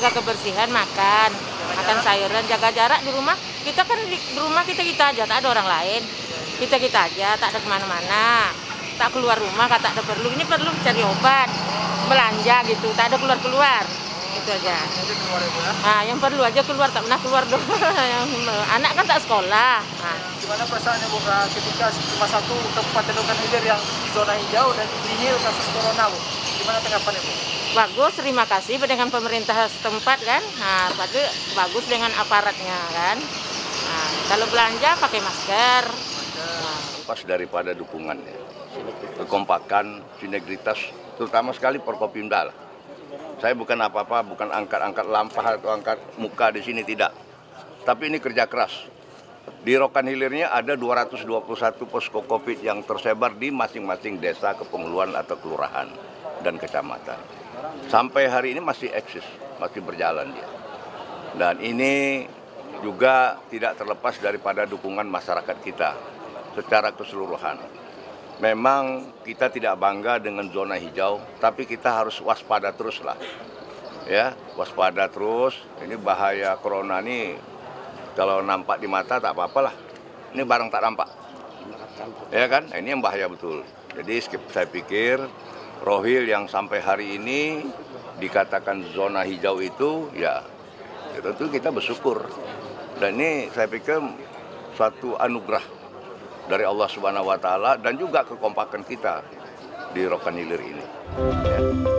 jaga kebersihan, makan sayuran, jaga jarak di rumah. Kita kan di rumah kita aja, tak ada orang lain. Kita aja, tak ada kemana-mana, tak keluar rumah, tak ada perlu. Ini perlu cari obat, belanja gitu, tak ada keluar-keluar. Itu aja. Nah, yang perlu aja keluar, tak pernah keluar dong. Anak kan tak sekolah. Nah. Gimana perasaannya Bu ketika cuma satu Kabupaten Nukan Hilir yang zona hijau dan nihil kasus corona Bu? Gimana tanggapannya Bu? Bagus, terima kasih dengan pemerintah setempat kan. Nah, bagus dengan aparatnya kan. Nah, kalau belanja pakai masker. Pas daripada dukungannya, kekompakan, sinergitas, terutama sekali Perkopimda lah. Saya bukan apa-apa, bukan angkat-angkat lampah atau angkat muka di sini, tidak. Tapi ini kerja keras. Di Rokan Hilirnya ada 221 posko COVID yang tersebar di masing-masing desa, kepengeluaran atau kelurahan dan kecamatan. Sampai hari ini masih eksis, masih berjalan dia. Dan ini juga tidak terlepas daripada dukungan masyarakat kita secara keseluruhan. Memang kita tidak bangga dengan zona hijau, tapi kita harus waspada terus lah. Ya, waspada terus. Ini bahaya corona ini kalau nampak di mata tak apa-apalah. Ini barang tak nampak. Ya kan? Ini yang bahaya betul. Jadi saya pikir Rohil yang sampai hari ini dikatakan zona hijau itu ya tentu kita bersyukur. Dan ini saya pikir suatu anugerah dari Allah Subhanahu Wataala dan juga kekompakan kita di Rokan Hilir ini.